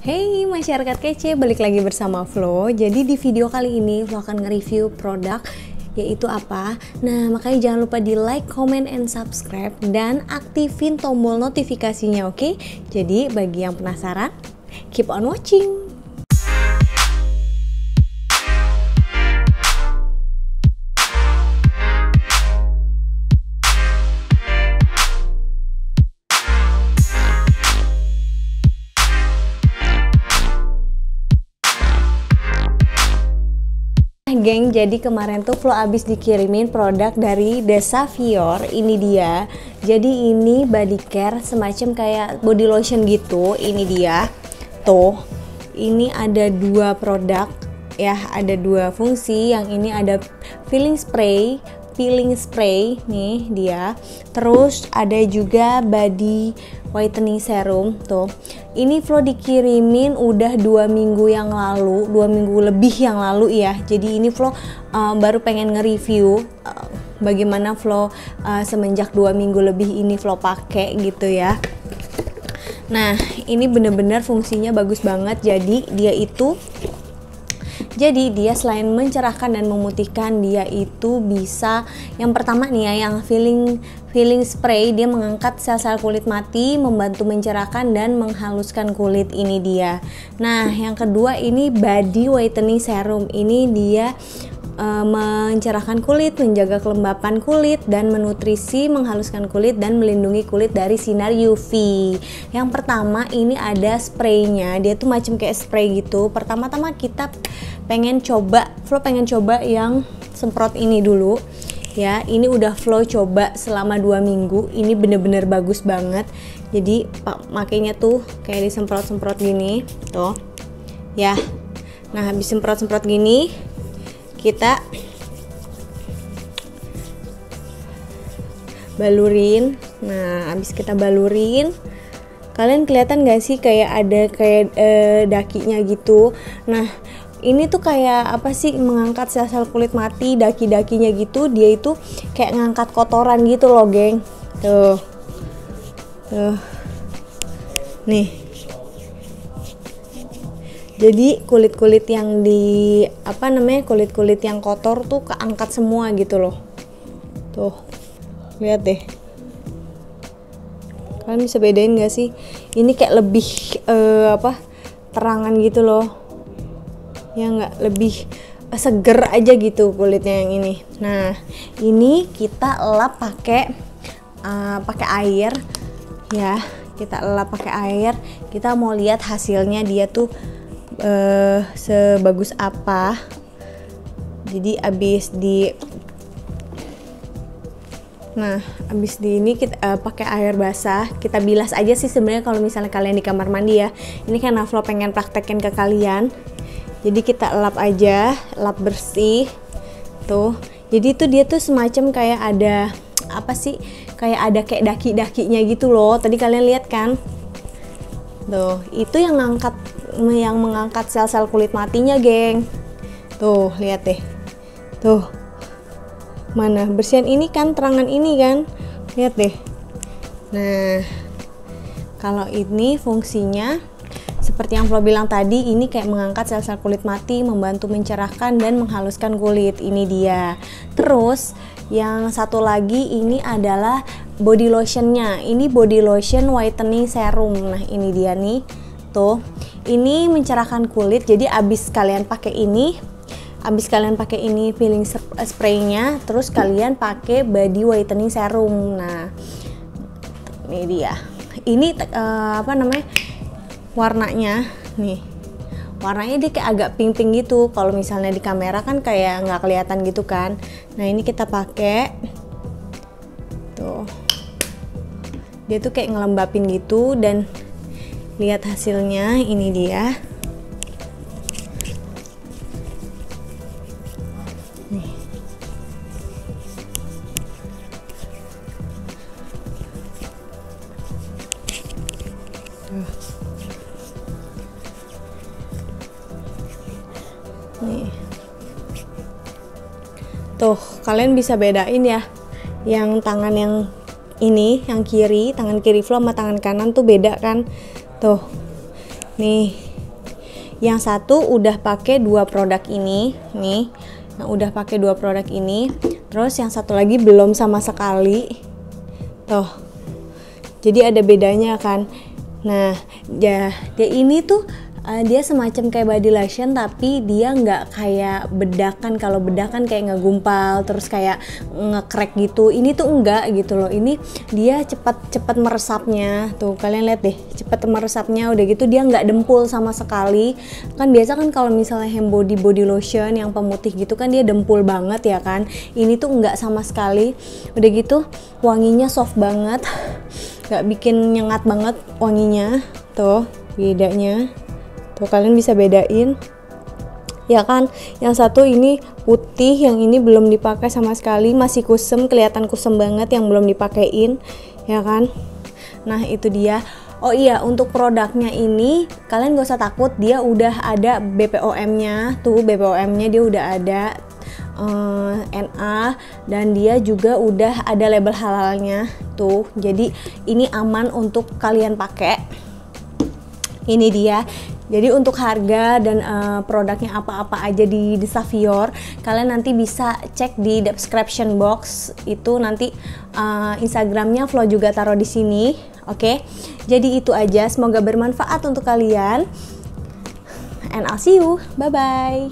Hey masyarakat kece, balik lagi bersama Flo. Jadi di video kali ini Flo akan nge-review produk, yaitu apa? Nah makanya jangan lupa di like, comment, and subscribe, dan aktifin tombol notifikasinya, oke? Jadi bagi yang penasaran, keep on watching! Geng, jadi kemarin tuh Flo abis dikirimin produk dari D'Savior. Ini dia. Jadi ini body care semacam kayak body lotion gitu. Ini dia. Tuh. Ini ada dua produk ya, ada dua fungsi. Yang ini ada peeling spray nih dia. Terus ada juga body whitening serum tuh. Ini Flo dikirimin udah 2 minggu yang lalu, 2 minggu lebih yang lalu ya. Jadi ini Flo baru pengen nge-review bagaimana Flo semenjak 2 minggu lebih ini Flo pakai gitu ya. Nah, ini bener-bener fungsinya bagus banget. Jadi dia selain mencerahkan dan memutihkan, dia itu bisa, yang pertama nih ya, yang peeling spray, dia mengangkat sel-sel kulit mati, membantu mencerahkan dan menghaluskan kulit. Ini dia. Nah, yang kedua ini body whitening serum. Ini dia mencerahkan kulit, menjaga kelembapan kulit, dan menutrisi, menghaluskan kulit, dan melindungi kulit dari sinar UV. Yang pertama ini ada spraynya, dia tuh macam kayak spray gitu. Pertama-tama kita Flo pengen coba yang semprot ini dulu ya. Ini udah Flo coba selama 2 minggu, ini bener-bener bagus banget. Jadi makainya tuh kayak disemprot-semprot gini tuh ya. Nah habis semprot-semprot gini, kita balurin. Nah habis kita balurin, kalian kelihatan gak sih kayak ada kayak dakinya gitu. Nah ini tuh kayak apa sih, mengangkat sel-sel kulit mati, daki-dakinya gitu. Dia itu kayak ngangkat kotoran gitu loh geng. Tuh nih, jadi kulit-kulit yang kotor tuh keangkat semua gitu loh. Tuh lihat deh, kalian bisa bedain gak sih? Ini kayak lebih terangan gitu loh ya, nggak, lebih seger aja gitu kulitnya yang ini. Nah ini kita lap pakai air ya, kita lap pakai air. Kita mau lihat hasilnya dia tuh sebagus apa. Jadi abis di ini kita pakai air basah, kita bilas aja sih sebenarnya kalau misalnya kalian di kamar mandi ya. Ini karena Flo pengen praktekin ke kalian, jadi kita lap aja, lap bersih tuh. Jadi itu dia tuh semacam kayak ada apa sih, kayak ada kayak daki-dakinya gitu loh. Tadi kalian lihat kan tuh, itu yang mengangkat sel-sel kulit matinya geng. Tuh lihat deh tuh, mana bersihan ini kan, terangan ini kan, lihat deh. Nah kalau ini fungsinya seperti yang Flo bilang tadi, ini kayak mengangkat sel-sel kulit mati, membantu mencerahkan dan menghaluskan kulit. Ini dia. Terus yang satu lagi ini adalah body lotionnya. Ini body lotion whitening serum. Nah ini dia nih tuh, ini mencerahkan kulit. Jadi abis kalian pakai ini peeling spraynya, terus kalian pakai body whitening serum. Nah ini dia, ini warnanya nih, warnanya dia kayak agak pink-pink gitu. Kalau misalnya di kamera kan kayak nggak kelihatan gitu kan. Nah ini kita pakai tuh, dia tuh kayak ngelembapin gitu. Dan lihat hasilnya, ini dia nih. Tuh kalian bisa bedain ya, yang tangan yang ini, yang kiri, tangan kiri Flo sama tangan kanan tuh beda kan. Tuh nih, Yang satu udah pakai dua produk ini, nih. Nah, udah pakai dua produk ini. Terus yang satu lagi belum sama sekali. Tuh. Jadi ada bedanya kan. Nah, ya ini tuh dia semacam kayak body lotion, tapi dia nggak kayak bedakan. Kalau bedakan kayak ngegumpal terus kayak ngekrek gitu, ini tuh enggak gitu loh. Ini dia cepet meresapnya tuh, kalian lihat deh, cepet meresapnya. Udah gitu dia nggak dempul sama sekali. Kan biasa kan kalau misalnya hand body lotion yang pemutih gitu kan dia dempul banget ya kan, ini tuh nggak sama sekali. Udah gitu wanginya soft banget, nggak bikin nyengat banget wanginya. Tuh bedanya. Tuh, kalian bisa bedain ya kan, yang satu ini putih, yang ini belum dipakai sama sekali, masih kusem, kelihatan kusem banget yang belum dipakein ya kan. Nah itu dia. Oh iya, untuk produknya ini kalian gak usah takut, dia udah ada BPOM-nya tuh, BPOM-nya dia udah ada, NA, dan dia juga udah ada label halalnya tuh. Jadi ini aman untuk kalian pakai. Ini dia. Jadi untuk harga dan produknya apa-apa aja di D'Savior, kalian nanti bisa cek di description box itu, nanti Instagramnya Flo juga taruh di sini, oke? Jadi itu aja, semoga bermanfaat untuk kalian. And I'll see you, bye-bye!